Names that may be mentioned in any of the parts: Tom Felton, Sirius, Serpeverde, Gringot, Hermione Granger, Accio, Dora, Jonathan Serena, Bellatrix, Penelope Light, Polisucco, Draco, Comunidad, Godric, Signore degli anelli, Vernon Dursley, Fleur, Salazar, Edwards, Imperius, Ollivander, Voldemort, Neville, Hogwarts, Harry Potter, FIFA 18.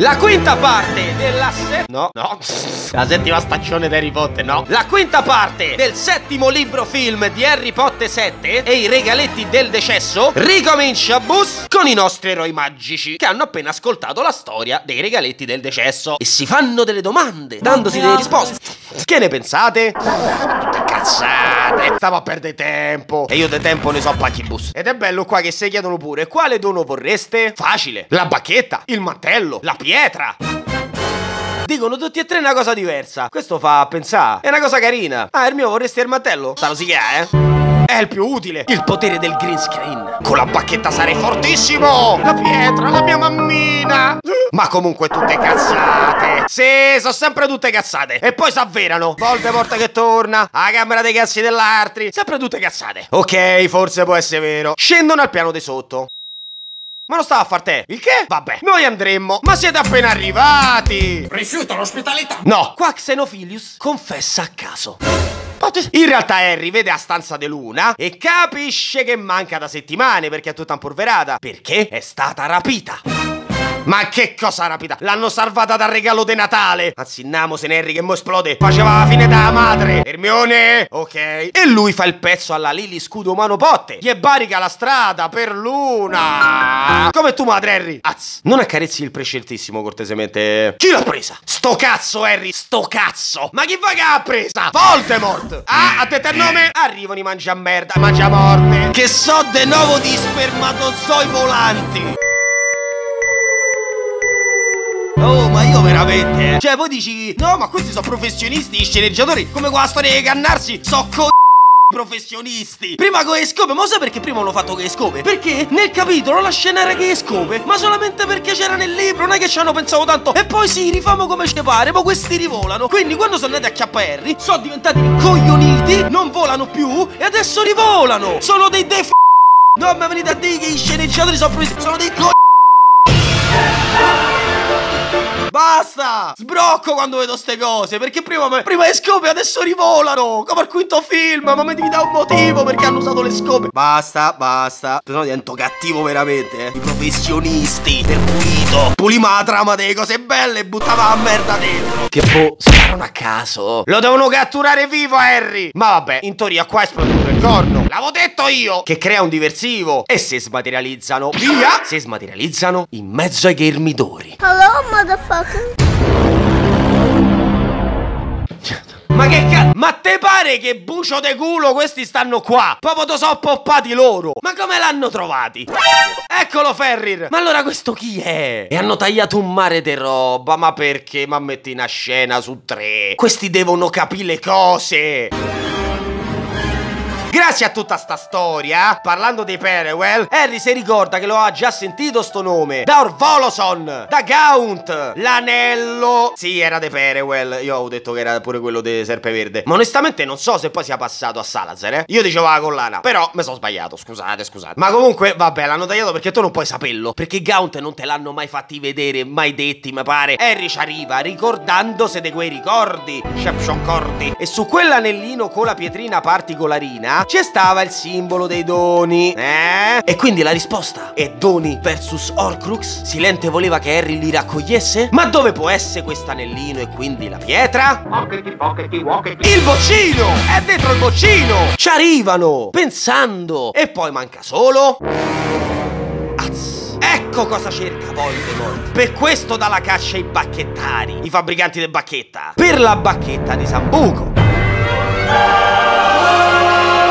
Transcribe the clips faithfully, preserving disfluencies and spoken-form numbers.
La quinta parte della se... No, no, la settima stagione di Harry Potter, no. La quinta parte del settimo libro film di Harry Potter sette e i regaletti del decesso ricomincia, bus, con i nostri eroi magici che hanno appena ascoltato la storia dei regaletti del decesso e si fanno delle domande, dandosi delle risposte. Che ne pensate? Cazzate, stavo a perdere tempo e io de tempo ne so pacchi, bus. Ed è bello qua che se chiedono pure quale dono vorreste? Facile, la bacchetta, il mantello, la pietra. Dicono tutti e tre una cosa diversa. Questo fa pensare. È una cosa carina. Ah, il mio vorresti il mantello? Sta così che è, eh? È il più utile. Il potere del green screen. Con la bacchetta sarei fortissimo. La pietra, la mia mammina. Ma comunque tutte cazzate. Sì, sono sempre tutte cazzate. E poi s'avverano. Voldemort che torna. La camera dei cazzi dell'altri. Sempre tutte cazzate. Ok, forse può essere vero. Scendono al piano di sotto. Ma lo stava a far te? Il che? Vabbè, noi andremmo. Ma siete appena arrivati. Rifiuto l'ospitalità. No. Qua Xenophilius confessa a caso. In realtà Harry vede la stanza di Luna e capisce che manca da settimane perché è tutta impolverata, perché è stata rapita. Ma che cosa rapita? L'hanno salvata dal regalo di Natale. Anzi, namo se Harry che mo esplode. Faceva la fine della madre. Hermione. Ok. E lui fa il pezzo alla Lily scudo umano botte. Gli barica la strada per Luna. Come tu madre, Harry. Azz. Non accarezzi il presceltissimo cortesemente. Chi l'ha presa? Sto cazzo, Harry. Sto cazzo. Ma chi va che l'ha presa? Voldemort. Ah, a te te il nome. Arrivano i mangiamerda, mangiamorte. Che so de nuovo di spermatozoi volanti. Oh, ma io veramente, eh. Cioè, poi dici, no, ma questi sono professionisti, sceneggiatori, come con la storia dei Cannarsi, so co... professionisti. Prima con le scope, ma lo sai perché prima hanno fatto con le scope? Perché nel capitolo la scena era che le scope, ma solamente perché c'era nel libro, non è che ci hanno pensato tanto. E poi sì, rifamo come ci pare, ma questi rivolano. Quindi quando sono andati a K R, sono diventati coglioniti, non volano più, e adesso rivolano. Sono dei def... No, ma venite a dire che i sceneggiatori sono professionisti, sono dei co... Basta! Sbrocco quando vedo ste cose, perché prima, me, prima le scope adesso rivolano, come al quinto film, ma mi devi dare un motivo perché hanno usato le scope. Basta, basta, se no divento cattivo veramente, eh. I professionisti, per pulito, pulima la trama delle cose belle e buttava la merda dentro. Che boh, sparano a caso. Lo devono catturare vivo Harry. Ma vabbè, in teoria qua esplode pure il corno. L'avevo detto io! Che crea un diversivo. E se smaterializzano, via! Se smaterializzano in mezzo ai ghermidori. Hello, motherfucker. Ma che cazzo? Ma te pare che bucio de culo questi stanno qua? Proprio to so poppati loro. Ma come l'hanno trovati? Eccolo Ferrir. Ma allora questo chi è? E hanno tagliato un mare di roba. Ma perché? Ma metti una scena su tre. Questi devono capire le cose. Grazie a tutta sta storia, parlando dei Perewell, Harry si ricorda che lo ha già sentito sto nome. Da Orvoloson, da Gaunt, l'anello. Sì, era dei Perewell, io avevo detto che era pure quello dei Serpeverde. Ma onestamente non so se poi sia passato a Salazar, eh. Io dicevo la collana, però mi sono sbagliato, scusate, scusate. Ma comunque, vabbè, l'hanno tagliato perché tu non puoi saperlo. Perché Gaunt non te l'hanno mai fatti vedere, mai detti, mi pare. Harry ci arriva ricordandosi di quei ricordi. Shepshon Cordi. E su quell'anellino con la pietrina particolarina ci stava il simbolo dei doni, eh? E quindi la risposta è doni versus Horcrux? Silente voleva che Harry li raccogliesse? Ma dove può essere quest'anellino e quindi la pietra? Pockety, pockety, pockety. Il boccino! È dentro il boccino! Ci arrivano! Pensando! E poi manca solo... Azz! Ecco cosa cerca Voldemort. Per questo dà la caccia ai bacchettari, i fabbricanti di bacchetta, per la bacchetta di Sambuco.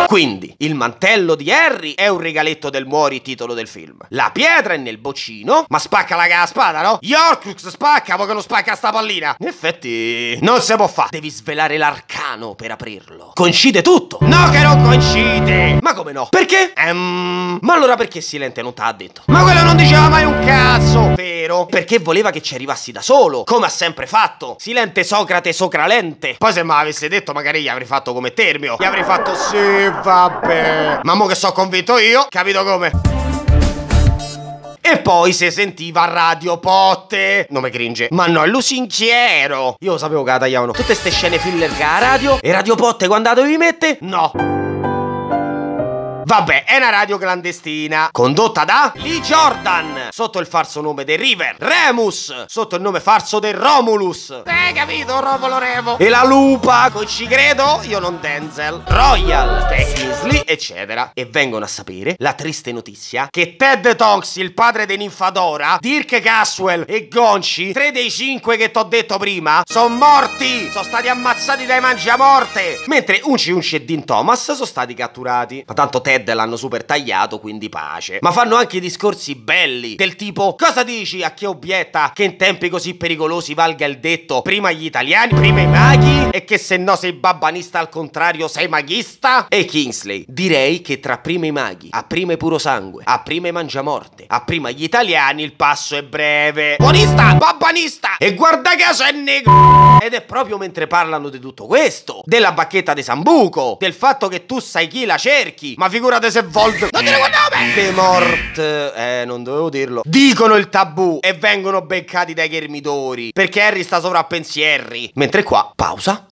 Quindi, il mantello di Harry è un regaletto del muori titolo del film. La pietra è nel boccino, ma spacca la gara spada, no? Horcrux spacca, poi che non spacca sta pallina. In effetti, non si può fare. Devi svelare l'arcano per aprirlo. Coincide tutto. No che non coincide. Ma come no? Perché? Ehm, ma allora perché Silente non t'ha detto? Ma quello non diceva mai un cazzo. Vero? Perché voleva che ci arrivassi da solo, come ha sempre fatto. Silente Socrate Socralente. Poi se me l'avesse detto magari gli avrei fatto come Termio. Gli avrei fatto sì. Vabbè, ma mo che so convinto io, capito come? E poi se sentiva Radio Potte. Non mi cringe. Ma no, è lusinchiero. Io lo sapevo che la tagliavano. Tutte ste scene filler che a radio. E Radio Potte quando la dovevi mettere? No. Vabbè, è una radio clandestina condotta da Lee Jordan sotto il falso nome del River, Remus sotto il nome falso del Romulus. Hai capito, Romolo Remo? E la lupa, con ci credo, io non Denzel, Royal, Kingsley, eccetera. E vengono a sapere la triste notizia che Ted Tonks, il padre di Ninfadora, Dirk Caswell e Gonci, tre dei cinque che t'ho detto prima, sono morti, sono stati ammazzati dai mangiamorte, mentre Unci Unci e Dean Thomas sono stati catturati. Ma tanto Ted l'hanno super tagliato, quindi pace. Ma fanno anche discorsi belli, del tipo: cosa dici a chi obietta che in tempi così pericolosi valga il detto prima gli italiani, prima i maghi, e che se no sei babbanista al contrario sei maghista? E Kingsley: direi che tra prima i maghi, a prima i puro sangue, a prima i mangiamorte, a prima gli italiani, il passo è breve. Buonista, babbanista e guarda caso è negro. Ed è proprio mentre parlano di tutto questo, della bacchetta di Sambuco, del fatto che tu sai chi la cerchi, ma figurate se Voldemort, non dire quel nome, De Mort, eh non dovevo dirlo, dicono il tabù e vengono beccati dai chermidori perché Harry sta sopra a pensieri. Mentre qua, pausa,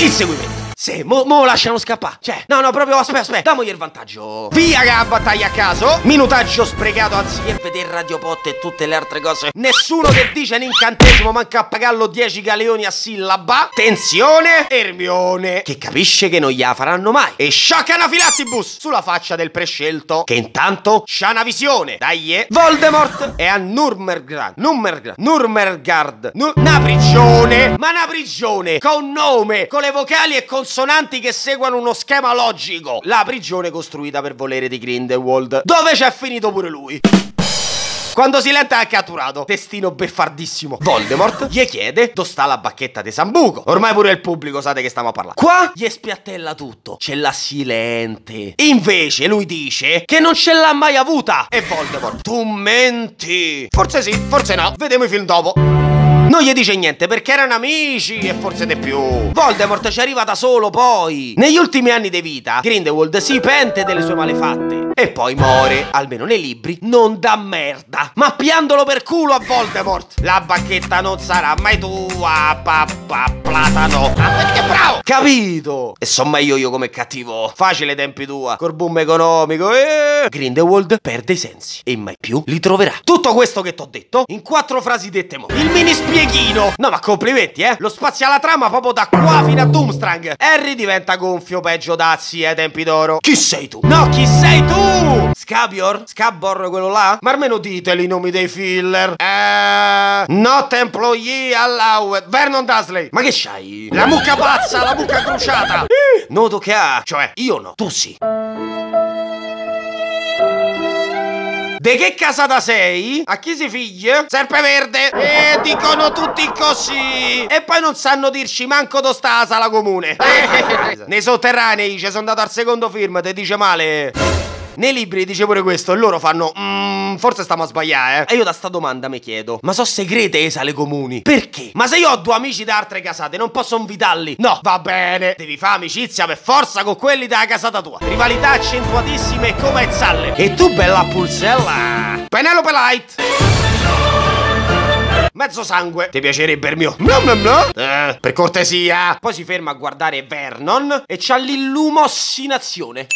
inseguimento. Sì, mo, mo lasciano scappare. Cioè, no, no, proprio aspetta, aspetta, damogli il vantaggio. Via che la battaglia a caso. Minutaggio sprecato anziché vedere Radio Pot e tutte le altre cose. Nessuno che dice un incantesimo, manca a pagarlo dieci galeoni a sillaba. Tensione, Hermione, che capisce che non gliela faranno mai, e sciocca anafilattibus sulla faccia del prescelto, che intanto c'ha una visione. Dai, Voldemort è a Nurmengard, Nurmengard, Nurmengard, Nur una prigione, ma una prigione con nome, con le vocali e con consonanti che seguono uno schema logico. La prigione costruita per volere di Grindelwald, dove c'è finito pure lui. Quando Silente ha catturato destino beffardissimo Voldemort, gli chiede dove sta la bacchetta di Sambuco. Ormai pure il pubblico sa che stiamo a parlare. Qua gli spiattella tutto: c'è la Silente. Invece lui dice che non ce l'ha mai avuta. E Voldemort: tu menti. Forse sì, forse no, vediamo i film dopo. Non gli dice niente perché erano amici e forse di più. Voldemort ci arriva da solo poi. Negli ultimi anni di vita Grindelwald si pente delle sue malefatte e poi muore, almeno nei libri, non da merda, ma piandolo per culo a Voldemort. La bacchetta non sarà mai tua, papà platano. Ah, che bravo! Capito? E so meglio io come cattivo. Facile tempi tua, col boom economico e... Grindelwald perde i sensi e mai più li troverà. Tutto questo che t'ho detto in quattro frasi dette mo. Il mini spiegino. No, ma complimenti, eh. Lo spazio alla trama proprio da qua fino a Doomstrang. Harry diventa gonfio, peggio d'azzi ai tempi d'oro. Chi sei tu? No, chi sei tu? Scabior? Scabor quello là? Ma almeno diteli i nomi dei filler. Eh, not employee allowed. Vernon Dursley. Ma che c'hai? La mucca pazza, la mucca crociata. Noto che ha. Cioè, io no, tu sì. De che casata sei? A chi si figlia? Serpeverde. E dicono tutti così. E poi non sanno dirci manco dove sta la sala comune. Nei sotterranei ci sono andato al secondo film, te dice male. Nei libri dice pure questo e loro fanno mmm, forse stiamo a sbagliare, eh. E io da sta domanda mi chiedo: ma so segrete le sale comuni? Perché? Ma se io ho due amici da altre casate non posso invitarli? No, va bene, devi fare amicizia per forza con quelli della casata tua. Rivalità accentuatissime come zalle. E tu bella pulsella Penelope Light, mezzo sangue, ti piacerebbe il mio? No, no, no. Eh, per cortesia. Poi si ferma a guardare Vernon e c'ha l'illumossinazione.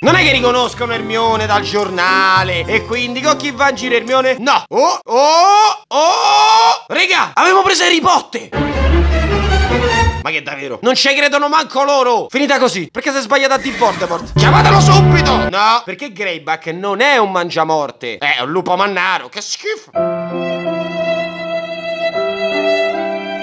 Non è che riconoscono Hermione dal giornale e quindi con chi va in giro Hermione? No. Oh, oh, oh. Raga, avevo preso Harry Potter. Ma che davvero? Non ci credono manco loro. Finita così. Perché si è sbagliata a Dean Voldemort? Chiamatelo subito. No, perché Greyback non è un mangiamorte. È un lupo mannaro. Che schifo.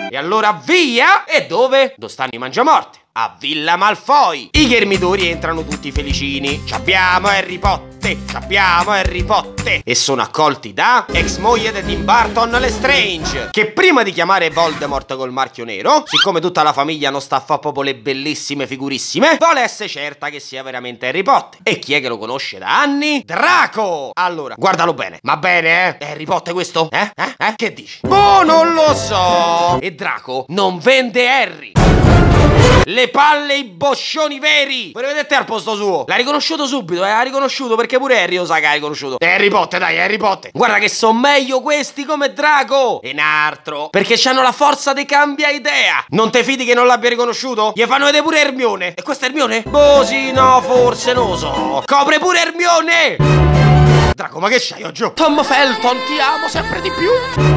E allora via! E dove? Dove stanno i mangiamorte? A Villa Malfoy. I chermidori entrano tutti felicini. Ci abbiamo Harry Potter, ci abbiamo Harry Potter. E sono accolti da ex moglie di Tim Burton Lestrange, che prima di chiamare Voldemort col marchio nero, siccome tutta la famiglia non sta a fare proprio le bellissime figurissime, vuole essere certa che sia veramente Harry Potter. E chi è che lo conosce da anni? Draco! Allora, guardalo bene. Ma bene, eh? È Harry Potter questo? Eh? Eh? Eh? Che dici? Boh, non lo so. E Draco non vende Harry. Le palle i boscioni veri. Ve lo vedete al posto suo. L'ha riconosciuto subito, eh. Ha riconosciuto perché perché pure Harry lo sa che hai conosciuto. Harry Potter, dai, Harry Potter. Guarda che sono meglio questi come Draco e Nartro, perché c'hanno la forza di cambia idea. Non te fidi che non l'abbia riconosciuto? Gli fanno vedere pure Hermione. E questo è Hermione? Boh, sì, no, forse non lo so. Copre pure Hermione. Draco, ma che c'hai oggi? Tom Felton, ti amo sempre di più.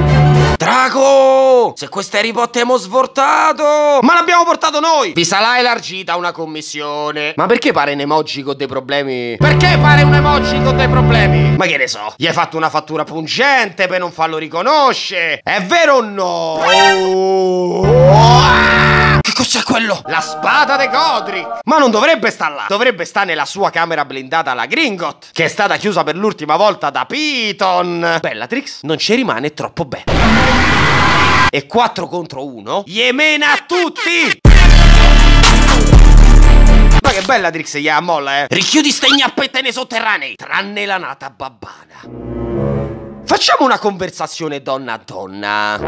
Draco, se questo Harry Potter mo svortato, ma l'abbiamo portato noi. Vi sarà elargita una commissione. Ma perché pare un emoji con dei problemi? Perché pare un emoji con dei problemi? Ma che ne so, gli hai fatto una fattura pungente per non farlo riconoscere. È vero o no? Oh, che cos'è quello? La spada di Godric. Ma non dovrebbe star là. Dovrebbe stare nella sua camera blindata alla Gringot, che è stata chiusa per l'ultima volta da Piton. Bellatrix non ci rimane troppo bene. E quattro contro uno Yemena a tutti! Ma che bella Trix gli ammolla, eh! Richiudi ste gnappette nei sotterranei, tranne la nata babbana. Facciamo una conversazione donna a donna.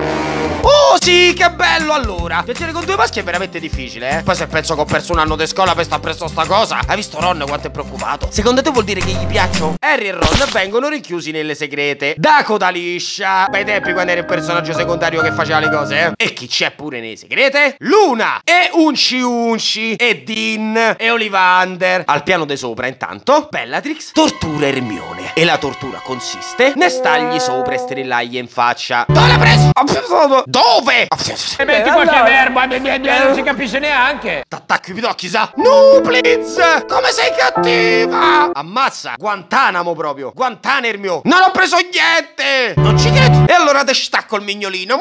Oh sì, che bello allora! Piacere con due maschi è veramente difficile, eh? Poi se penso che ho perso un anno di scuola per stare presso sta cosa. Hai visto Ron quanto è preoccupato? Secondo te vuol dire che gli piaccio? Harry e Ron vengono rinchiusi nelle segrete da coda liscia. Bei tempi quando era il personaggio secondario che faceva le cose, eh? E chi c'è pure nei segrete? Luna! E Unci Unci! E Dean! E Ollivander! Al piano di sopra intanto Bellatrix tortura Hermione. E la tortura consiste nel stargli sopra e strillargli in faccia. Dove l'ha preso? Dove? E metti eh, qualche allora. verba, non si capisce neanche. T'attacchi i pidocchi, sa? No, please! Come sei cattiva! Ammazza, Guantanamo proprio, Guantanermio. Non ho preso niente! Non ci credo! E allora te stacco il mignolino.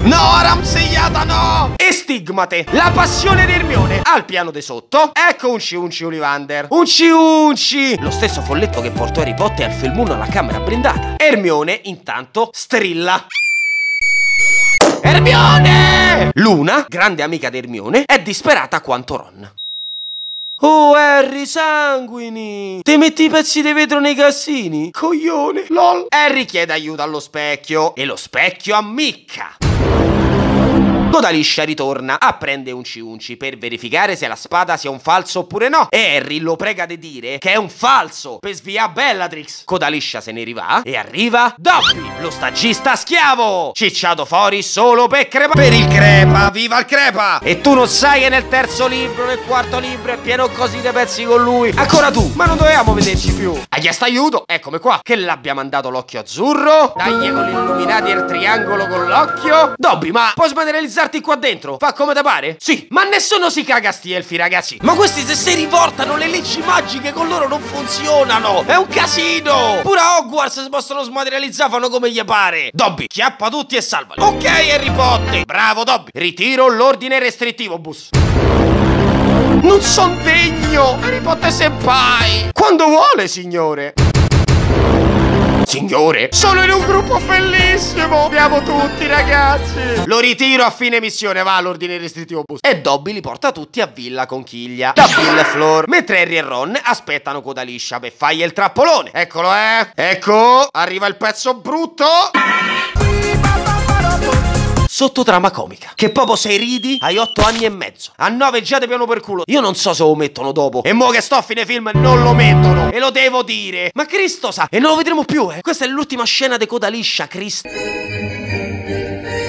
No, ramseiata no! E stigmate, la passione di Hermione. Al piano di sotto, ecco Unci Unci Ollivander. Unci Unci! Lo stesso folletto che portò Harry Potter al film uno alla camera blindata. Hermione intanto strilla. Hermione! Luna, grande amica di Hermione, è disperata quanto Ron. Oh Harry, sanguini! Ti metti i pezzi di vetro nei cassini? Coglione, lol! Harry chiede aiuto allo specchio e lo specchio ammicca. Coda liscia ritorna, apprende Unci Unci per verificare se la spada sia un falso oppure no. E Harry lo prega di dire che è un falso per sviare Bellatrix. Coda liscia se ne rivà e arriva Dobby, lo stagista schiavo, cicciato fuori solo per crepa. Per il crepa, viva il crepa! E tu non sai che nel terzo libro, nel quarto libro è pieno così dei pezzi con lui. Ancora tu, ma non dovevamo vederci più. Ha chiesto aiuto, eccomi qua, che l'abbia mandato l'occhio azzurro. Dagli con l'illuminati il triangolo con l'occhio. Dobby, ma puoi smaterializzare qua dentro? Fa come te pare? Sì, ma nessuno si caga sti elfi, ragazzi. Ma questi se si riportano le leggi magiche con loro non funzionano. È un casino. Pure a Hogwarts si possono smaterializzare, fanno come gli pare. Dobby, chiappa tutti e salvali. Ok Harry Potter, bravo Dobby. Ritiro l'ordine restrittivo, bus. Non son degno, Harry Potter senpai. Quando vuole, signore. Signore, sono in un gruppo bellissimo. Abbiamo tutti, ragazzi. Lo ritiro a fine missione, va all'ordine restrittivo bus. E Dobby li porta tutti a Villa Conchiglia da Bill e Fleur, mentre Harry e Ron aspettano coda liscia per fargli il trappolone. Eccolo, eh. Ecco, arriva il pezzo brutto. Sottotrama comica, che proprio se ridi hai otto anni e mezzo. A nove già ti piano per culo. Io non so se lo mettono dopo. E mo che sto a fine film non lo mettono. E lo devo dire. Ma Cristo sa. E non lo vedremo più, eh. Questa è l'ultima scena di coda liscia, Cristo.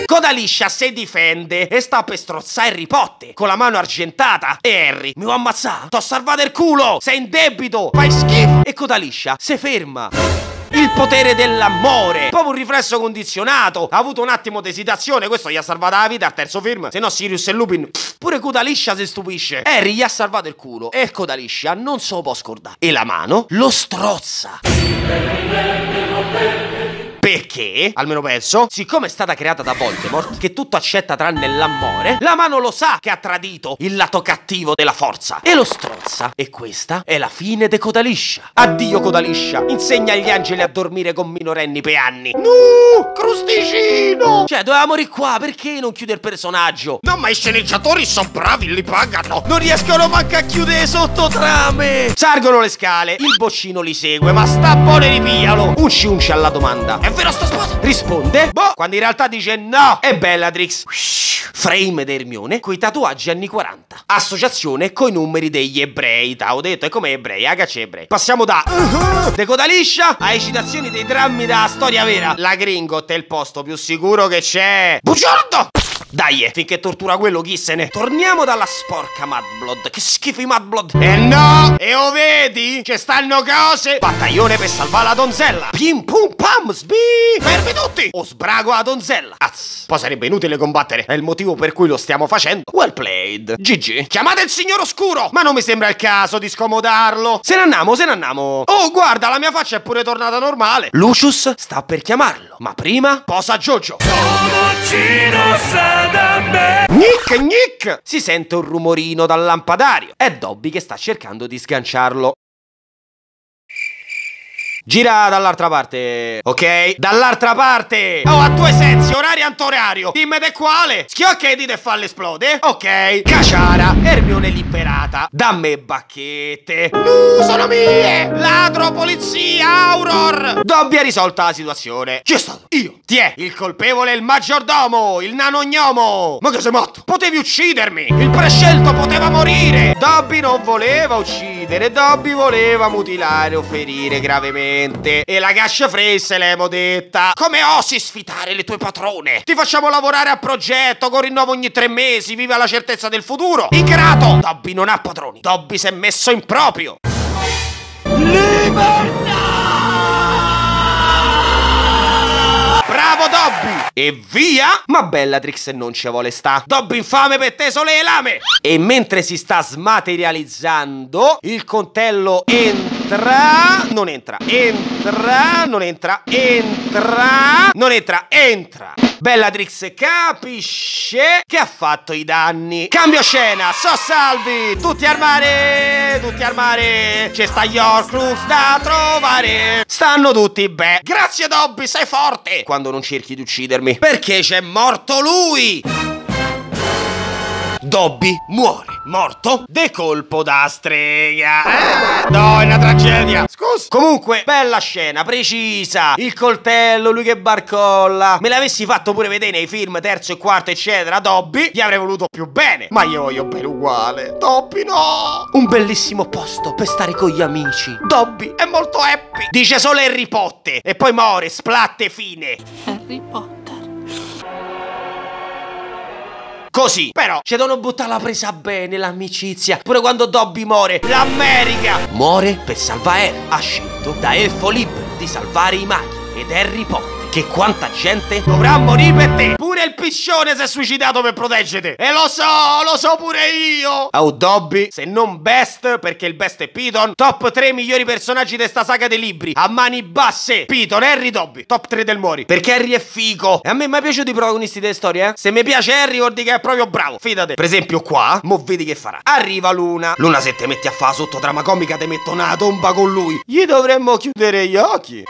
Coda liscia si difende e sta per strozzare Harry Potter con la mano argentata. E Harry, mi vuoi ammazzare? T'ho salvato il culo. Sei in debito. Fai schifo. E coda liscia si ferma. Il potere dell'amore, proprio un riflesso condizionato. Ha avuto un attimo di esitazione, questo gli ha salvato la vita al terzo film. Se no Sirius e Lupin. Pure coda liscia si stupisce. Harry gli ha salvato il culo e coda liscia non se lo può scordare. E la mano lo strozza. Perché, almeno penso, siccome è stata creata da Voldemort, che tutto accetta tranne l'amore, la mano lo sa che ha tradito il lato cattivo della forza e lo strozza. E questa è la fine di coda liscia. Addio coda liscia. Insegna agli angeli a dormire con minorenni per anni. No, crusticino. Cioè, doveva morire qua, perché non chiude il personaggio? No, ma i sceneggiatori sono bravi, li pagano. Non riescono manco a chiudere sottotrame. Salgono le scale, il boccino li segue, ma sta buone ripialo. Unci Unci alla domanda. però sta sposa risponde boh, quando in realtà dice no, è Bellatrix. Frame di Hermione coi tatuaggi anni quaranta, associazione coi numeri degli ebrei. T'avevo detto, è come ebrei, agace ebrei. Passiamo da uh-huh, decoda liscia a citazioni dei drammi da storia vera. La Gringot è il posto più sicuro che c'è. Bugiardo! Dai, finché tortura quello chi se ne. Torniamo dalla sporca Mudblood. Che schifo i Mudblood. E eh no! E o vedi? Che stanno cose. Battaglione per salvare la donzella. Pim pum pam sbi. Fermi tutti! O sbrago la donzella. Azz. Poi sarebbe inutile combattere. È il motivo per cui lo stiamo facendo. Well played. G G. Chiamate il signor oscuro. Ma non mi sembra il caso di scomodarlo. Se ne andiamo, se ne andiamo. Oh, guarda, la mia faccia è pure tornata normale. Lucius sta per chiamarlo. Ma prima, posa Jojo. Nick, Nick! Si sente un rumorino dal lampadario. È Dobby che sta cercando di sganciarlo. Gira dall'altra parte. Ok? Dall'altra parte. Oh, a due sensi, orario antorario. Dimmi te quale. Schiocca le dita e falle esplode. Ok. Caciara. Hermione liberata. Damme bacchette. No, sono mie. Ladro, polizia, Auror. Dobby ha risolto la situazione. Chi è stato? Io. Ti è. Il colpevole è il maggiordomo. Il nanognomo. Ma che sei matto? Potevi uccidermi. Il prescelto poteva morire. Dobby non voleva uccidere. Dobby voleva mutilare o ferire gravemente. E la Gascia Frey se l'emo detta. Come osi sfidare le tue patrone? Ti facciamo lavorare a progetto con rinnovo ogni tre mesi. Viva la certezza del futuro. Ingrato! Dobby non ha patroni. Dobby si è messo in proprio. Libertà! Bravo Dobby! E via! Ma Bellatrix non ci vuole sta. Dobby infame per te sole e lame! E mentre si sta smaterializzando, il coltello entra. Entra, non entra, entra, non entra, entra, non entra, entra. Bellatrix capisce che ha fatto i danni. Cambio scena, so salvi, tutti al mare, tutti al mare. C'è sta Horcrux da trovare. Stanno tutti beh. Grazie Dobby, sei forte. Quando non cerchi di uccidermi, perché c'è morto lui. Dobby muore, morto, de colpo da strega. Ah, no, è una tragedia. Scusa. Comunque, bella scena, precisa. Il coltello, lui che barcolla. Me l'avessi fatto pure vedere nei film terzo e quarto, eccetera, Dobby, gli avrei voluto più bene. Ma io voglio bene uguale. Dobby no. Un bellissimo posto per stare con gli amici. Dobby è molto happy. Dice solo Harry Potter. E poi muore, splatte, fine. Harry Potter. Così, però, ci devono buttare la presa bene, l'amicizia. Pure quando Dobby muore, l'America muore per salvare Harry. Ha scelto da elfo libero di salvare i maghi ed Harry Potter. Che quanta gente dovrà morire per te. Pure il piccione si è suicidato per proteggere te. E lo so, lo so pure io. Oh Dobby, se non best, perché il best è Piton. Top tre migliori personaggi di sta saga dei libri. A mani basse, Piton, Harry, Dobby. Top tre del muori. Perché Harry è figo. E a me è mai piaciuto i protagonisti delle storie, eh? Se mi piace Harry vuol dire che è proprio bravo. Fidate. Per esempio qua, mo vedi che farà. Arriva Luna. Luna se te metti a fa sotto trama comica te metto una tomba con lui. Gli dovremmo chiudere gli occhi.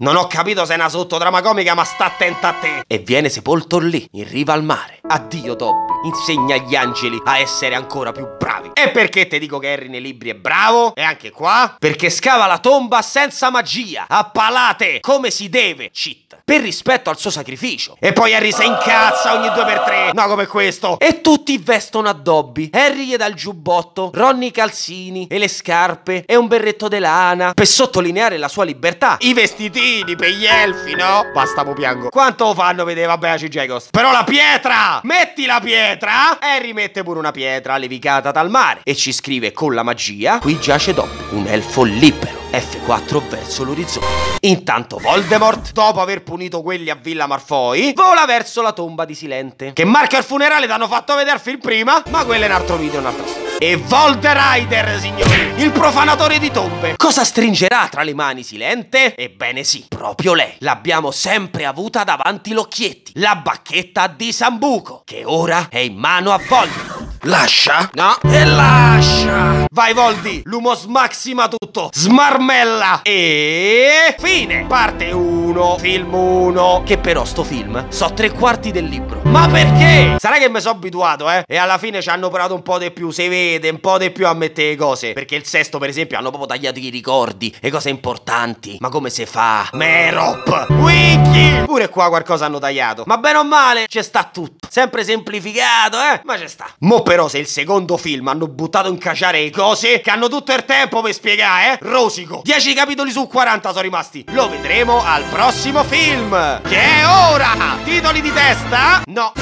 Non ho capito se è una sottotrama comica, ma sta attenta a te. E viene sepolto lì, in riva al mare. Addio Dobby, insegna agli angeli a essere ancora più bravi. E perché ti dico che Harry nei libri è bravo? E anche qua? Perché scava la tomba senza magia, a palate, come si deve, cheat, per rispetto al suo sacrificio. E poi Harry si incazza ogni due per tre, no come questo. E tutti vestono a Dobby. Harry gli dà il giubbotto, Ron i calzini e le scarpe e un berretto de lana per sottolineare la sua libertà. I vestiti per gli elfi, no? Basta, mo piango. Quanto lo fanno vedere? Vabbè, la C J costa. Però la pietra! Metti la pietra! E rimette pure una pietra levicata dal mare. E ci scrive con la magia: qui giace Dobby, un elfo libero. F quattro verso l'orizzonte. Intanto Voldemort, dopo aver punito quelli a Villa Malfoy, vola verso la tomba di Silente. Che marca il funerale t'hanno fatto vedere il film prima, ma quello è un altro video, un'altra storia. E Volderider, signori, il profanatore di tombe. Cosa stringerà tra le mani Silente? Ebbene sì, proprio lei. L'abbiamo sempre avuta davanti l'occhietti. La bacchetta di Sambuco, che ora è in mano a Voldemort. Lascia? No. E lascia. Vai Voldi, l'umo smaxima tutto. Smarmella. E fine. Parte uno, film uno. Che però sto film so tre quarti del libro. Ma perché? Sarà che mi sono abituato, eh. E alla fine ci hanno operato un po' di più, se vede, un po' di più a mettere cose. Perché il sesto, per esempio, hanno proprio tagliato i ricordi, le cose importanti. Ma come si fa? Merop, Wiki. Pure qua qualcosa hanno tagliato. Ma bene o male, ci sta tutto. Sempre semplificato, eh. Ma ci sta. Mo però se il secondo film hanno buttato in caciare le cose che hanno tutto il tempo per spiegare, eh. Rosico. dieci capitoli su quaranta sono rimasti. Lo vedremo al prossimo film, che è ora. Titoli di testa? No.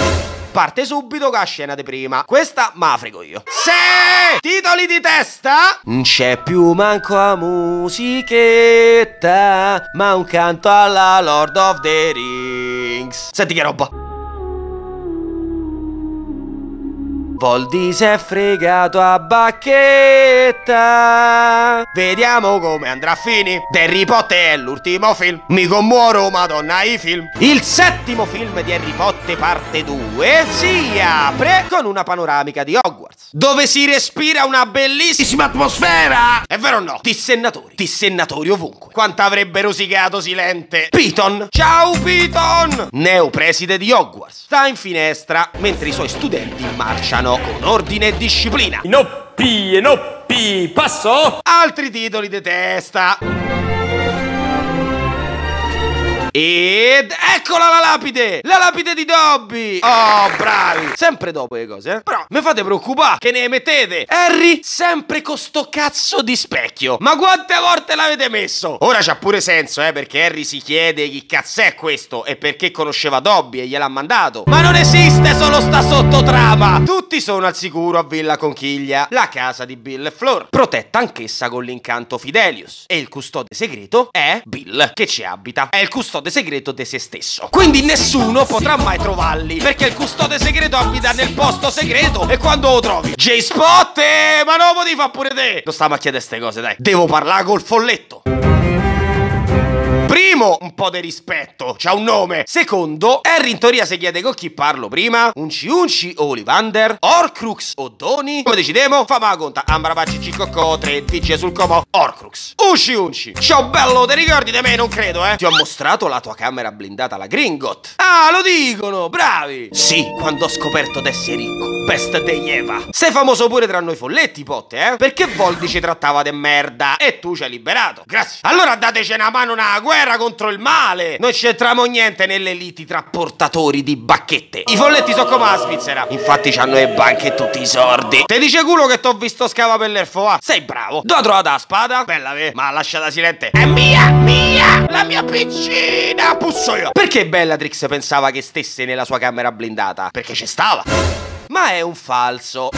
Parte subito con la scena di prima. Questa me la frego io. Se titoli di testa. Non c'è più manco a musichetta, ma un canto alla Lord of the Rings. Senti che roba. Voldy si è fregato a bacchetta. Vediamo come andrà a finire. Harry Potter è l'ultimo film. Mi commuoro, madonna, i film. Il settimo film di Harry Potter parte due si apre con una panoramica di Hogwarts, dove si respira una bellissima atmosfera. È vero o no? Dissennatori, dissennatori ovunque. Quanto avrebbe rosicato Silente. Piton, ciao Piton, neopreside di Hogwarts, sta in finestra mentre i suoi studenti marciano con ordine e disciplina. Inoppi, inoppi, passo! Altri titoli di testa. Ed eccola la lapide! La lapide di Dobby! Oh, bravi! Sempre dopo le cose, eh? Però mi fate preoccupare, che ne mettete? Harry, sempre con sto cazzo di specchio! Ma quante volte l'avete messo? Ora c'ha pure senso, eh? Perché Harry si chiede chi cazzo è questo e perché conosceva Dobby e gliel'ha mandato. Ma non esiste solo sta sottotrama! Tutti sono al sicuro a Villa Conchiglia, la casa di Bill e Fleur, protetta anch'essa con l'incanto Fidelius. E il custode segreto è Bill, che ci abita. È il custode segreto di se stesso. Quindi nessuno potrà mai trovarli, perché il custode segreto abita nel posto segreto. E quando lo trovi? J-Spot! Ma no, potevi fa pure te! Non stiamo a chiedere ste cose, dai. Devo parlare col folletto. Primo, un po' di rispetto, c'ha un nome. Secondo, Harry in teoria si chiede con chi parlo prima. Unci Unci o Ollivander, Horcrux o Doni? Come decidemo? Famma la conta. Ambrapacci cicocco, tre dice sul copo. Horcrux. Unci Unci. Ciao bello, ti ricordi di me? Non credo, eh. Ti ho mostrato la tua camera blindata alla Gringot. Ah, lo dicono, bravi. Sì, quando ho scoperto d'essere ricco. Best day ever. Sei famoso pure tra noi folletti, Potte, eh. Perché Voldy ci trattava de merda e tu ci hai liberato. Grazie. Allora dateci una mano, una guerra contro il male. Non c'entriamo niente nelle liti tra portatori di bacchette. I folletti sono come la Svizzera. Infatti c'hanno le banche e tutti i sordi. Te dice culo che t'ho visto scava per l'erfoa. Sei bravo. Dove ho trovato la spada? Bella ve. Ma lasciata Silente. È mia, mia, la mia piccina. Pusso io. Perché Bellatrix pensava che stesse nella sua camera blindata? Perché ci stava. Ma è un falso.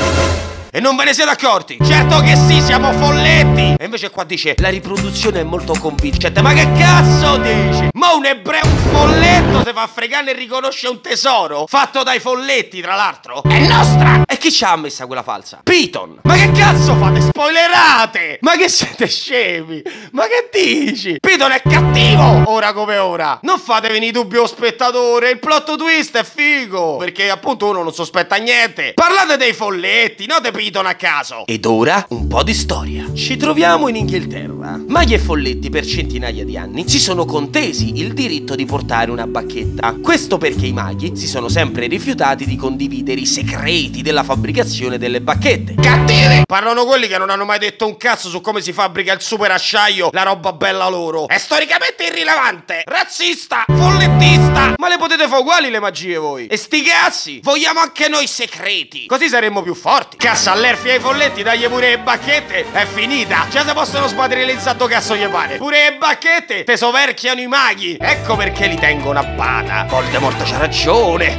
E non ve ne siete accorti? Certo che sì, siamo folletti! E invece qua dice, la riproduzione è molto convincente. Ma che cazzo dici? Ma un ebreo, un folletto, se fa fregare e riconosce un tesoro? Fatto dai folletti, tra l'altro? È nostra! E chi ci ha messa quella falsa? Piton! Ma che cazzo fate? Spoilerate! Ma che siete scemi? Ma che dici? Piton è cattivo! Ora come ora! Non fate venire dubbi o spettatore, il plot twist è figo! Perché appunto uno non sospetta niente! Parlate dei folletti, no dei Piton a caso. Ed ora un po' di storia. Ci troviamo in Inghilterra. Maglia e folletti per centinaia di anni si sono contesi il diritto di portare una bacchetta. Questo perché i maghi si sono sempre rifiutati di condividere i segreti della fabbricazione delle bacchette. Cattivi! Parlano quelli che non hanno mai detto un cazzo su come si fabbrica il super acciaio, la roba bella loro. È storicamente irrilevante, razzista, follettista. Ma le potete fare uguali le magie voi. E sti cazzi, vogliamo anche noi segreti. Così saremmo più forti. Cazzo all'erfi ai folletti, dagli pure le bacchette, è finita. Già se possono smaterializzare il cazzo gli pare. Pure le bacchette te soverchiano i maghi. Ecco perché li tengono a bada. Voldemort c'ha ragione.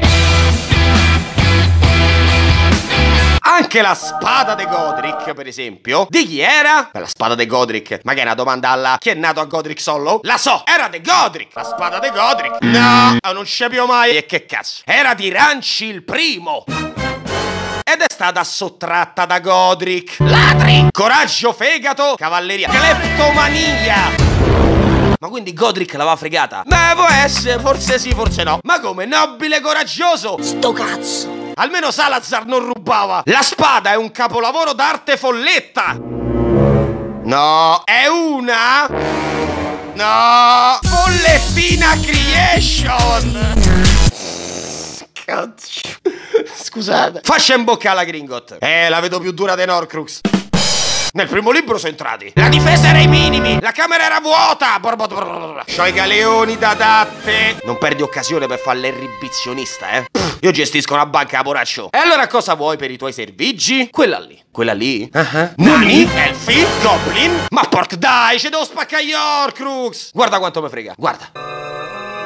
Anche la spada di Godric, per esempio. Di chi era? La spada di Godric. Ma che è una domanda alla... Chi è nato a Godric Solo? La so! Era di Godric! La spada di Godric! No! Non scepiamo mai! E che cazzo? Era di Ranci il primo! Ed è stata sottratta da Godric. Ladri! Coraggio, fegato, cavalleria, cleptomania! Ma quindi Godric l'aveva fregata? Beh, può essere, forse sì, forse no. Ma come nobile coraggioso! Sto cazzo! Almeno Salazar non rubava! La spada è un capolavoro d'arte folletta! No! È una... No! Follettina Creation! cazzo. Scusate. Fascia in bocca alla Gringot. Eh, la vedo più dura dei Horcrux. Nel primo libro sono entrati. La difesa era ai minimi. La camera era vuota. Sciogli leoni da datte. Non perdi occasione per farle ribizionista, eh. Pff, io gestisco una banca a poraccio. E allora cosa vuoi per i tuoi servigi? Quella lì. Quella lì? Uh-huh. Nani? Elfi? Goblin? Ma porca dai, ci devo spaccare gli Horcrux. Guarda quanto mi frega. Guarda.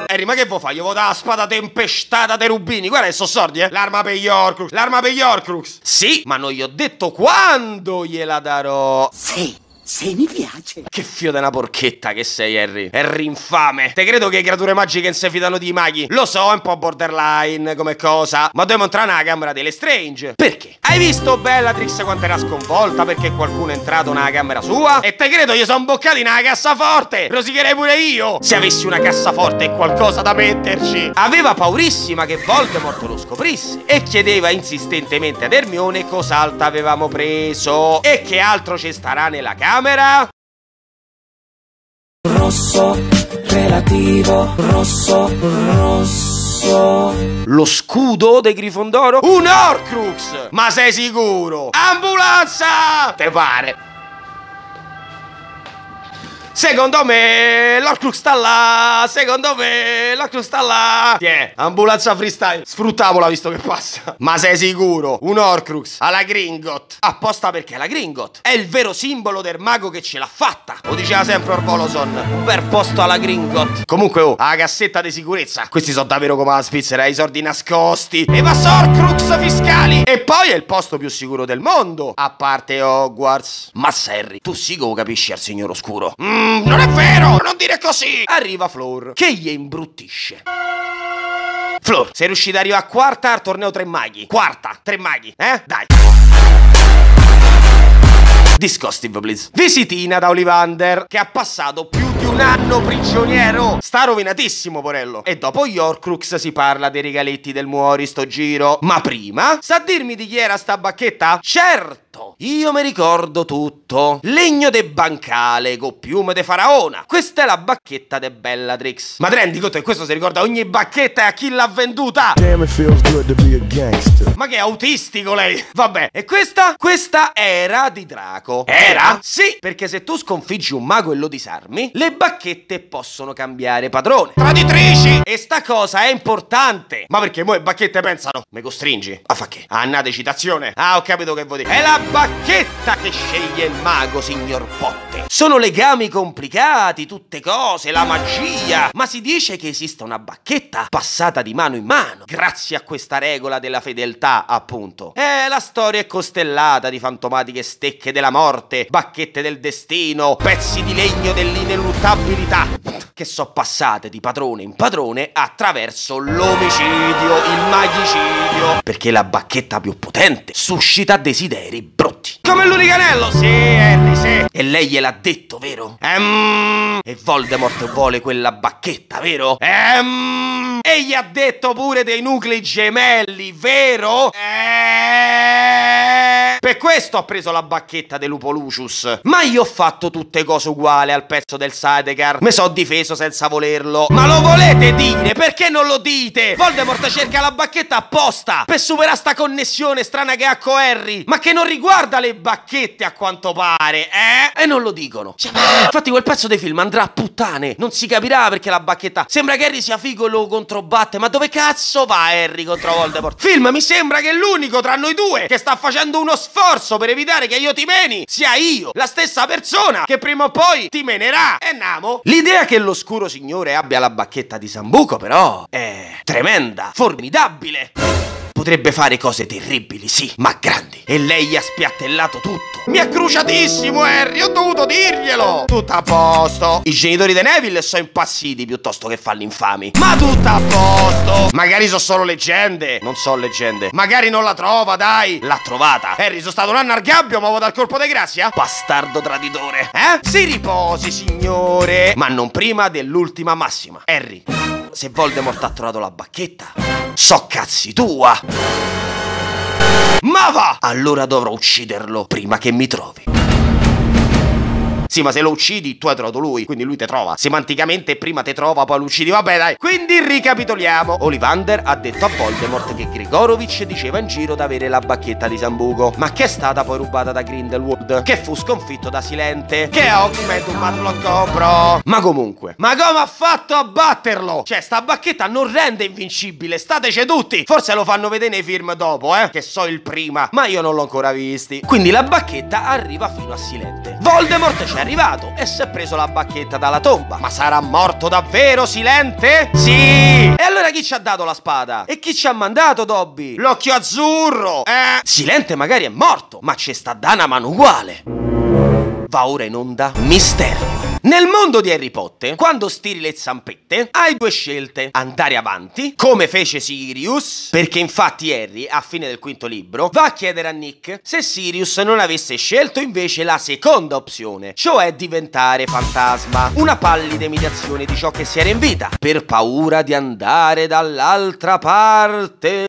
Harry, ma che vuoi fare? Io voglio dare la spada tempestata dei rubini. Guarda che sono sordi, eh. L'arma per gli Horcrux. L'arma per gli Horcrux. Sì, ma non gli ho detto quando gliela darò. Sì. Se mi piace. Che fio della porchetta che sei, Harry. Harry infame. Te credo che creature magiche non si fidano di maghi. Lo so, è un po' borderline come cosa. Ma dobbiamo entrare nella camera delle Strange. Perché? Hai visto Bellatrix quanto era sconvolta perché qualcuno è entrato nella camera sua? E te credo gli sono boccati nella cassaforte. Rosicherei pure io se avessi una cassaforte e qualcosa da metterci. Aveva paurissima che Voldemort lo scoprisse e chiedeva insistentemente ad Hermione cos'altro avevamo preso e che altro ci starà nella camera. Camera rosso relativo rosso rosso lo scudo dei Grifondoro un Horcrux, ma sei sicuro? Ambulanza, te pare? Secondo me l'Horcrux sta là, secondo me l'Horcrux sta là. Tiè, ambulanza freestyle, sfruttavola visto che passa. Ma sei sicuro? Un Horcrux alla Gringot. Apposta perché la Gringot è il vero simbolo del mago che ce l'ha fatta. Lo diceva sempre Orvoloson, per posto alla Gringot. Comunque oh, alla cassetta di sicurezza. Questi sono davvero come la Svizzera, i soldi nascosti. E va su Horcrux fiscali. E poi è il posto più sicuro del mondo, a parte Hogwarts. Ma Harry, tu sì come capisci al signor oscuro. Mmm Non è vero! Non dire così! Arriva Fleur, che gli imbruttisce. Fleur, sei riuscita ad arrivare a quarta al torneo tre maghi. Quarta, tre maghi, eh? Dai! Disgustive, please. Visitina da Ollivander, che ha passato più di un anno prigioniero. Sta rovinatissimo, porello. E dopo gli Horcrux si parla dei regaletti del muori sto giro. Ma prima, sa dirmi di chi era sta bacchetta? Certo! Io mi ricordo tutto. Legno de bancale con piume de faraona. Questa è la bacchetta de Bellatrix. Ma te rendi conto che questo si ricorda ogni bacchetta e a chi l'ha venduta? Damn, it feels good to be a gangster. Ma che è autistico lei. Vabbè, e questa? Questa era di Draco. Era? Sì, perché se tu sconfiggi un mago e lo disarmi, le bacchette possono cambiare padrone. Traditrici! E sta cosa è importante. Ma perché mo le bacchette pensano? Me costringi? A fa che? Annate citazione. Ah, ho capito che vuoi dire. È la bacchetta che sceglie il mago, signor Potter. Sono legami complicati, tutte cose, la magia. Ma si dice che esista una bacchetta passata di mano in mano, grazie a questa regola della fedeltà, appunto. E la storia è costellata di fantomatiche stecche della morte, bacchette del destino, pezzi di legno dell'ineluttabilità, che so passate di padrone in padrone attraverso l'omicidio, il magicidio. Perché la bacchetta più potente suscita desideri brutti. Come l'unicanello? Sì, Harry, sì. E lei gliel'ha detto, vero? Ehm. E Voldemort vuole quella bacchetta, vero? Ehm. E gli ha detto pure dei nuclei gemelli, vero? Ehm. Per questo ho preso la bacchetta del Lupo Lucius. Ma io ho fatto tutte cose uguali al pezzo del Sidecar. Me so difeso senza volerlo. Ma lo volete dire? Perché non lo dite? Voldemort cerca la bacchetta apposta per superare sta connessione strana che ha con Harry, ma che non riguarda le bacchette a quanto pare, eh? E non lo dicono. Infatti quel pezzo dei film andrà a puttane. Non si capirà perché la bacchetta. Sembra che Harry sia figo e lo controbatte. Ma dove cazzo va Harry contro Voldemort? Film mi sembra che è l'unico tra noi due che sta facendo uno sforzo per evitare che io ti meni. Sia io, la stessa persona che prima o poi ti menerà. E namo. L'idea che l'oscuro signore abbia la bacchetta di Sambuco però è tremenda, formidabile. Potrebbe fare cose terribili, sì, ma grandi. E lei gli ha spiattellato tutto. Mi è cruciatissimo, Harry, ho dovuto dirglielo. Tutto a posto. I genitori di Neville sono impazziti piuttosto che farli infami. Ma tutto a posto. Magari sono solo leggende. Non so leggende. Magari non la trova, dai. L'ha trovata. Harry, sono stato un anno al gabbio, ma dal colpo di grazia. Bastardo traditore. Eh? Si riposi, signore. Ma non prima dell'ultima massima. Harry, se Voldemort ha trovato la bacchetta, so cazzi tua! Ma va! Allora dovrò ucciderlo prima che mi trovi. Sì, ma se lo uccidi tu hai trovato lui, quindi lui te trova. Semanticamente prima te trova, poi lo uccidi, vabbè dai. Quindi ricapitoliamo. Ollivander ha detto a Voldemort che Grigorovic diceva in giro d'avere la bacchetta di Sambuco, ma che è stata poi rubata da Grindelwald, che fu sconfitto da Silente, che è Ogmedum Matlocco, bro. Ma comunque, ma come ha fatto a batterlo? Cioè, sta bacchetta non rende invincibile, stateci tutti. Forse lo fanno vedere nei film dopo, eh, che so il prima, ma io non l'ho ancora visti. Quindi la bacchetta arriva fino a Silente. Voldemort c'è arrivato e si è preso la bacchetta dalla tomba. Ma sarà morto davvero Silente? Sì! E allora chi ci ha dato la spada? E chi ci ha mandato Dobby? L'occhio azzurro! Eh? Silente magari è morto, ma ci sta dando una mano uguale. Va ora in onda Mistero. Nel mondo di Harry Potter, quando stiri le zampette, hai due scelte. Andare avanti, come fece Sirius, perché infatti Harry, a fine del quinto libro, va a chiedere a Nick se Sirius non avesse scelto invece la seconda opzione, cioè diventare fantasma, una pallida imitazione di ciò che si era in vita, per paura di andare dall'altra parte.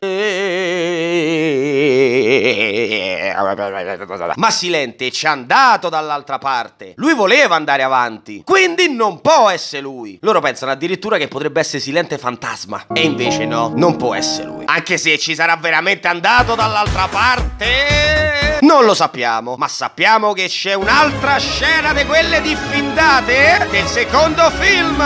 Ma Silente ci è andato dall'altra parte, lui voleva andare avanti, quindi non può essere lui. Loro pensano addirittura che potrebbe essere Silente fantasma, e invece no, non può essere lui. Anche se ci sarà veramente andato dall'altra parte non lo sappiamo, ma sappiamo che c'è un'altra scena di quelle diffidate del secondo film.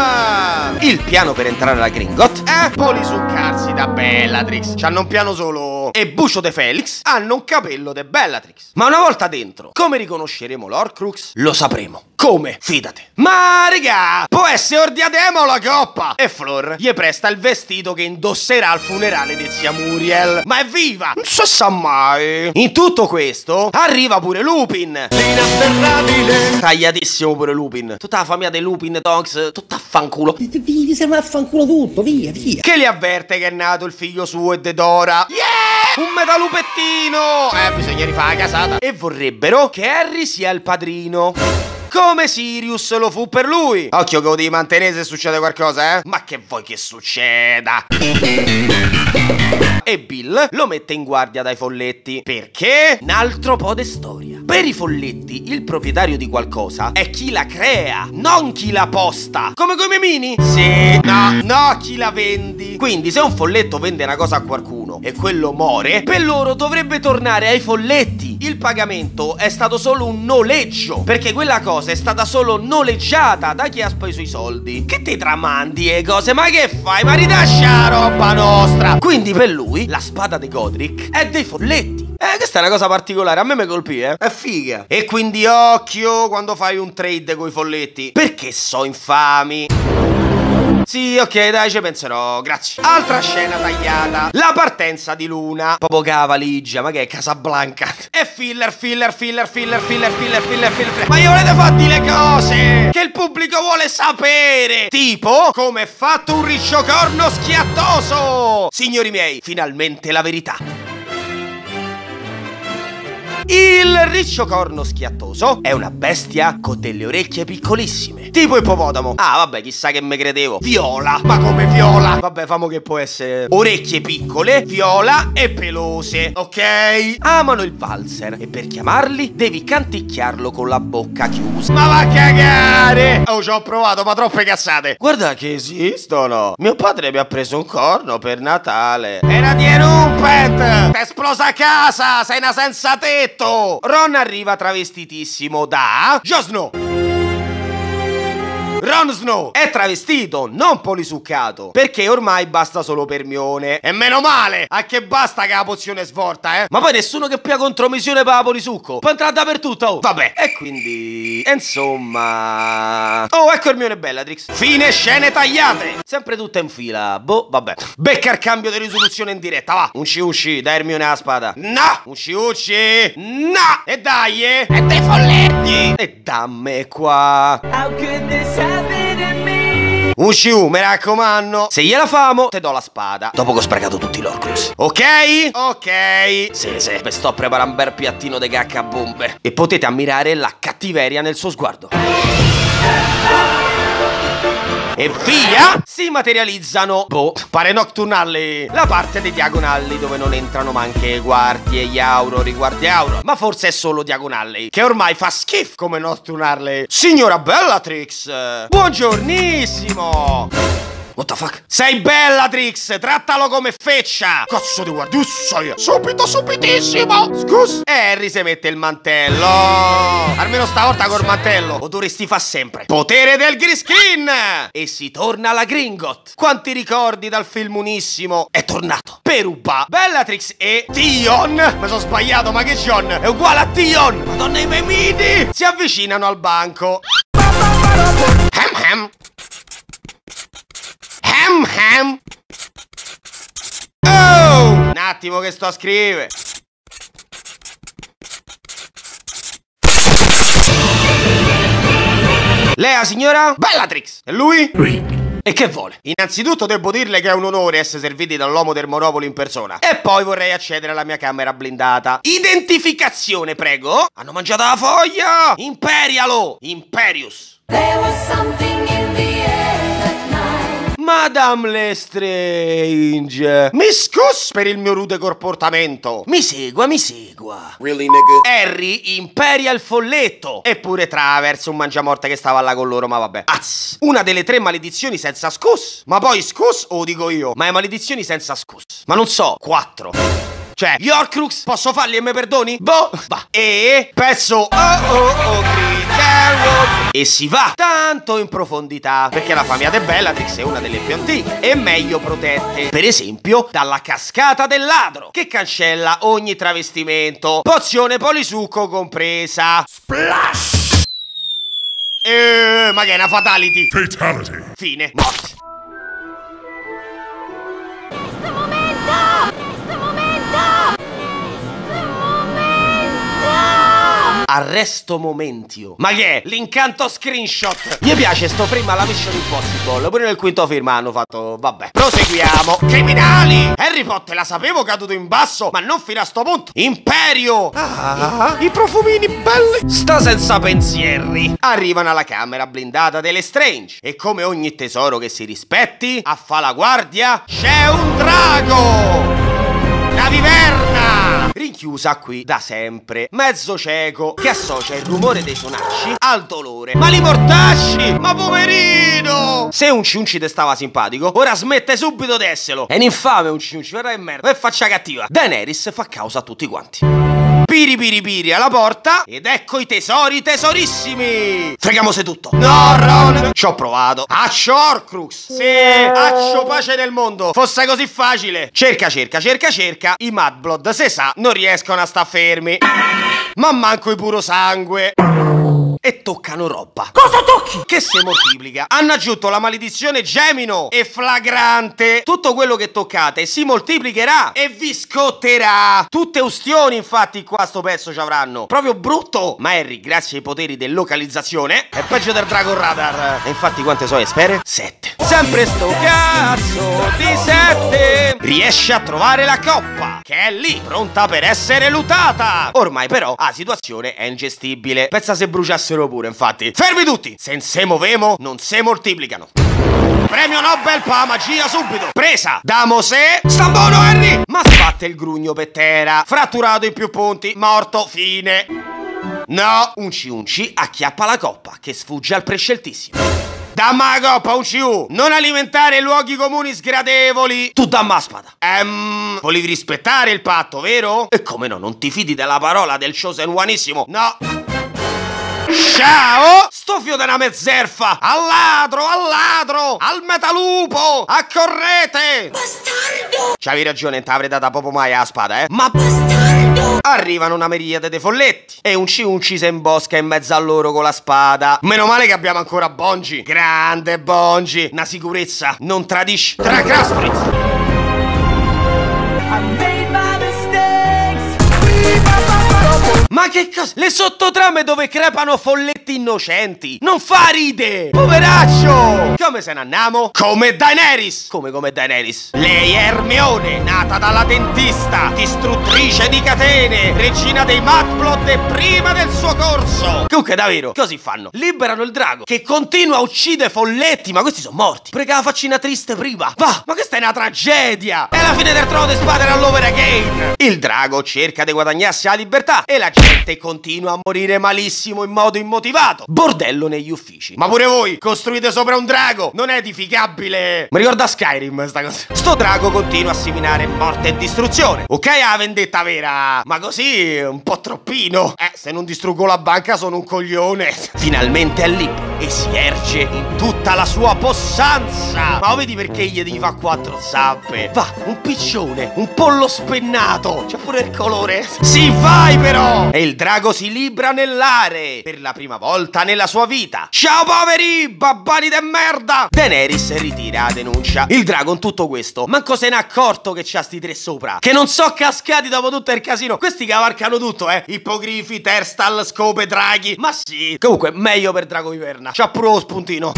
Il piano per entrare alla Gringot è polisuccarsi da Bellatrix. C'hanno un piano solo. E Bucio de Felix hanno un capello de Bellatrix. Ma una volta dentro, come riconosceremo l'Horcrux? Lo sapremo. Come? Fidate. Ma regà, può essere ordiademo la coppa. E Fleur gli presta il vestito che indosserà al funerale di zia Muriel. Ma è viva! Non si sa mai. In tutto questo arriva pure Lupin. L'inafferrabile. Tagliatissimo pure Lupin. Tutta la famiglia dei Lupin Dogs, tutta a fanculo. Vi serve a fanculo tutto, via, via. Che li avverte che è nato il figlio suo e de Dora. Yeah! Un metalupettino! Eh, bisogna rifare la casata. E vorrebbero che Harry sia il padrino, come Sirius lo fu per lui. Occhio che lo devi mantenere se succede qualcosa, eh. Ma che vuoi che succeda? E Bill lo mette in guardia dai folletti. Perché? Un altro po' di storia. Per i folletti, il proprietario di qualcosa è chi la crea, non chi la posta. Come come mini? Sì. No, no, chi la vendi. Quindi se un folletto vende una cosa a qualcuno e quello muore, per loro dovrebbe tornare ai folletti. Il pagamento è stato solo un noleggio, perché quella cosa è stata solo noleggiata da chi ha speso i soldi. Che ti tramandi e cose? Ma che fai? Ma rilascia la roba nostra. Quindi per lui la spada di Godric è dei folletti. Eh, questa è una cosa particolare, a me mi colpì, eh. È figa. E quindi occhio quando fai un trade coi folletti, perché so infami. Sì, ok, dai, ci penserò, grazie. Altra scena tagliata. La partenza di Luna. Proprio che la valigia, ma che è Casablanca. E filler, filler, filler, filler, filler, filler, filler, filler. Ma io volete fatti le cose che il pubblico vuole sapere. Tipo, come è fatto un riccioccorno schiattoso. Signori miei, finalmente la verità. Il riccioccorno schiattoso è una bestia con delle orecchie piccolissime, tipo ippopotamo. Ah vabbè, chissà che me credevo. Viola, ma come viola? Vabbè, famo che può essere orecchie piccole, viola e pelose, ok? Amano il valzer e per chiamarli devi canticchiarlo con la bocca chiusa. Ma va a cagare! Oh, ci ho provato, ma troppe cazzate. Guarda che esistono. Mio padre mi ha preso un corno per Natale. Era di Erumpet! T'è esplosa a casa, sei una senza tetto. Ron arriva travestitissimo da Jon Snow. Ron Snow è travestito, non polisuccato, perché ormai basta solo Permione. E meno male, a che basta che la pozione è svolta, eh. Ma poi nessuno che pia contromissione per la polisucco. Può entrare dappertutto, oh. Vabbè, e quindi... insomma... oh, ecco Hermione e Bellatrix. Fine scene tagliate. Sempre tutte in fila, boh, vabbè. Becca il cambio di risoluzione in diretta, va. Un ciucci, dai Hermione alla spada. No! Un ciucci! No! E dai, eh! E dai folletti! E damme qua! How could this... un ciu, mi raccomando. Se gliela famo, te do la spada. Dopo che ho sprecato tutti l'Horcrux. Ok? Ok. Sì, sì. Mi sto preparando un bel piattino di cacca bombe. E potete ammirare la cattiveria nel suo sguardo. e via, si materializzano, boh, pare nocturnali, la parte dei diagonali dove non entrano manche guardie, gli auro, riguardi auro, ma forse è solo diagonali, che ormai fa schifo come nocturnali. Signora Bellatrix, buongiornissimo! What the fuck? Sei Bellatrix! Trattalo come feccia! Cazzo di guardiussai! Subito, subitissimo! Scus? E Harry si mette il mantello! Almeno stavolta col mantello! Odore si fa sempre! Potere del Griskin! E si torna alla Gringot! Quanti ricordi dal film Unissimo! È tornato! Peruba! Bellatrix e Tion! Mi sono sbagliato, ma che John? È uguale a Tion! Madonna i miei miti! Si avvicinano al banco! Ham ham! Ham ham. Oh! Un attimo che sto a scrivere. Lei è la signora Bellatrix. E lui? Lui. E che vuole? Innanzitutto devo dirle che è un onore essere serviti dall'uomo del Monopoli in persona. E poi vorrei accedere alla mia camera blindata. Identificazione, prego. Hanno mangiato la foglia. Imperialo. Imperius. There was something in the air. Madame Lestrange, mi scus per il mio rude comportamento. Mi segua, mi segua. Really, nigga? Harry imperia il folletto. Eppure Travers, un mangiamorte che stava là con loro, ma vabbè. Azz. Una delle tre maledizioni senza scus. Ma poi scus o dico io? Ma è maledizioni senza scus. Ma non so, quattro. Cioè, gli Horcrux, posso farli e me perdoni? Boh, va. E pezzo oh oh oh Grindelwald. E si va tanto in profondità, perché la famiglia di Bellatrix è una delle più antiche e meglio protette, per esempio dalla cascata del ladro, che cancella ogni travestimento, pozione polisucco compresa. Splash! Eeeh, ma che è una fatality? Fatality. Fine. Morte. Questo momento! Questo momento! Arresto momentio. Ma che è? L'incanto screenshot. Mi piace sto prima la Mission Impossible. Pure nel quinto film hanno fatto. Vabbè. Proseguiamo. Criminali. Harry Potter, la sapevo caduto in basso, ma non fino a sto punto. Imperio. Ah, i profumini belli. Sta senza pensieri. Arrivano alla camera blindata delle Strange. E come ogni tesoro che si rispetti, a fa la guardia c'è un drago. La viverna! Rinchiusa qui da sempre, mezzo cieco, che associa il rumore dei sonacci al dolore. Ma li mortacci! Ma poverino! Se un ciunci te stava simpatico, ora smette subito d'esselo. È un infame un ciunci, verrà in merda. E faccia cattiva. Daenerys fa causa a tutti quanti. Piri piri piri alla porta. Ed ecco i tesori tesorissimi. Fregamose tutto. No, Ron! Ci ho provato. Accio Horcrux. Sì, Accio pace nel mondo. Fosse così facile. Cerca, cerca, cerca, cerca. I Mad Blood, se sa, non riescono a sta fermi. Ma manco i puro sangue. E toccano roba. Cosa tocchi? Che si moltiplica. Hanno aggiunto la maledizione Gemino. E flagrante. Tutto quello che toccate si moltiplicherà e vi scotterà. Tutte ustioni, infatti, qua sto pezzo ci avranno. Proprio brutto. Ma Harry, grazie ai poteri del localizzazione, è peggio del Dragon Radar. E infatti quante sono espere? Sette. Sempre sto cazzo di sette. Riesce a trovare la coppa, che è lì, pronta per essere lutata. Ormai però la situazione è ingestibile. Pensa se bruciasse pure, infatti. Fermi tutti! Se non se muovemo, non se moltiplicano. Premio Nobel pa' magia subito. Presa da Mosè. Sta buono Harry! Ma sbatte il grugno per terra. Fratturato in più punti. Morto. Fine. No. Unci unci acchiappa la coppa, che sfugge al presceltissimo. Damma la coppa, un ciu! Non alimentare luoghi comuni sgradevoli! Tu damma la spada! Ehm... Volevi rispettare il patto, vero? E come no, non ti fidi della parola del Chosen Oneissimo? No! Ciao! Sto fio della mezzerfa! Al ladro, al ladro! Al metalupo! Accorrete! Bastardo! C'avevi ragione, non t'avrei data proprio mai la spada, eh? Ma bastardo! Arrivano una miriade dei folletti e un ciunci si imbosca in mezzo a loro con la spada. Meno male che abbiamo ancora Bongi. Grande Bongi! Una sicurezza! Non tradisci! Tra Crastritz! Ma che cosa? Le sottotrame dove crepano folletti innocenti. Non fa ride. Poveraccio. Come se ne andiamo? Come Daenerys. Come come Daenerys? Lei è Hermione, nata dalla dentista, distruttrice di catene, regina dei matplot e prima del suo corso. Comunque davvero, così fanno. Liberano il drago che continua a uccidere folletti. Ma questi sono morti. Prega la faccina triste prima. Va, ma questa è una tragedia. È la fine del trono di spade all'over again. Il drago cerca di guadagnarsi la libertà e la gente continua a morire malissimo in modo immotivato. Bordello negli uffici. Ma pure voi costruite sopra un drago. Non è edificabile. Mi ricorda Skyrim sta cosa. Sto drago continua a seminare morte e distruzione. Ok, ha la vendetta vera, ma così un po' troppino. Eh, se non distruggo la banca sono un coglione. Finalmente è libero e si erge in tutta la sua possanza. Ma vedi perché gli fa quattro zappe? Va, un piccione, un pollo spennato. C'è pure il colore. Sì, vai però! E il drago si libra nell'are per la prima volta nella sua vita. Ciao poveri, babbani de merda! Daenerys ritira la denuncia. Il drago in tutto questo manco se n'è accorto che c'ha sti tre sopra, che non so cascati dopo tutto il casino. Questi cavarcano tutto, eh. Ippogrifi, terstal, scope, draghi. Ma sì. Comunque, meglio per Drago Viverna. C'ha pure lo spuntino.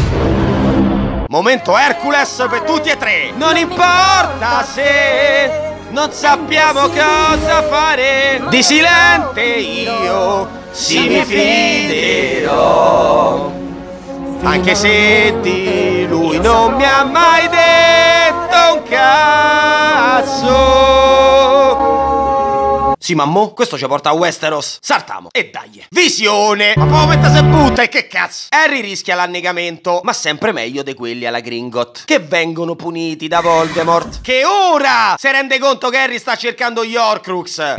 Momento Hercules per tutti e tre. Non importa se non sappiamo cosa fare, di Silente io sì mi fiderò, anche se di lui non mi ha mai detto un cazzo. Sì, mammo, questo ci porta a Westeros. Saltamo. E dai. Visione. Ma poi metta se butta e che cazzo. Harry rischia l'annegamento, ma sempre meglio di quelli alla Gringot, che vengono puniti da Voldemort, che ora si rende conto che Harry sta cercando gli Horcrux.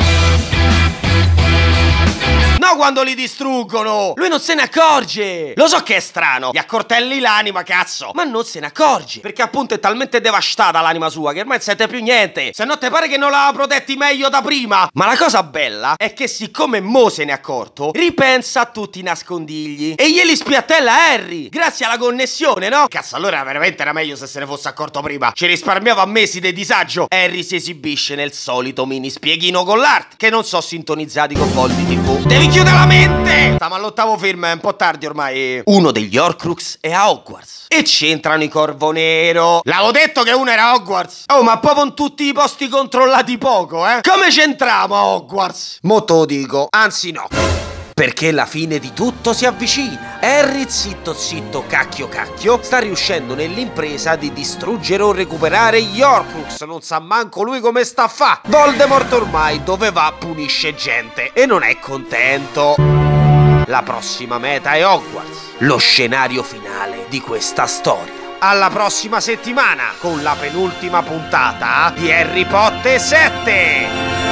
No, quando li distruggono. Lui non se ne accorge. Lo so che è strano. Gli accortelli l'anima, cazzo. Ma non se ne accorge, perché appunto è talmente devastata l'anima sua che ormai non sente più niente. Se no te pare che non la protetti meglio da prima. Ma la cosa bella è che siccome mo se ne è accorto, ripensa a tutti i nascondigli e glieli spiattella Harry grazie alla connessione, no? Cazzo, allora veramente era meglio se se ne fosse accorto prima. Ci risparmiava mesi di disagio. Harry si esibisce nel solito mini spieghino con l'art, che non so sintonizzati con Voldi tivù. Devi chiude la mente! Stiamo all'ottavo film, è un po' tardi ormai. Uno degli Horcrux è a Hogwarts e c'entrano i Corvo Nero. L'avevo detto che uno era a Hogwarts. Oh, ma proprio in tutti i posti controllati poco, eh? Come c'entriamo a Hogwarts? Mo te lo dico, anzi no, perché la fine di tutto si avvicina. Harry, zitto zitto, cacchio cacchio, sta riuscendo nell'impresa di distruggere o recuperare gli Horcrux. Non sa manco lui come sta a fa. Voldemort ormai dove va punisce gente e non è contento. La prossima meta è Hogwarts, lo scenario finale di questa storia. Alla prossima settimana con la penultima puntata di Harry Potter sette.